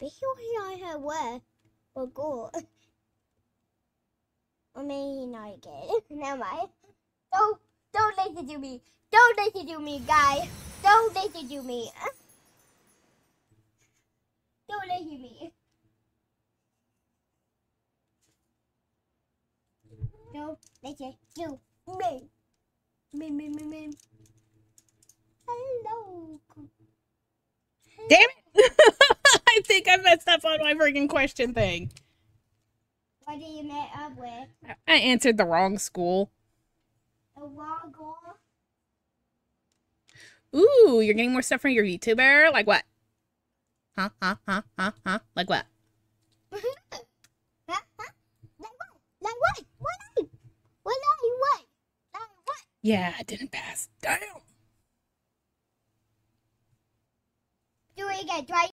我不是要去外国，我may not get it. Never mind. Don't listen to me. Don't listen to me, guys. Don't listen to me. Don't listen to me. Don't listen to me. Me. Hello. Damn it! I think I messed up on my freaking question thing. What did you mess up with? I answered the wrong school. The wrong goal? Ooh, you're getting more stuff from your YouTuber? Like what? Huh? Like what? Like what? What? Like what? Yeah, I didn't pass. Damn. Do it again. Try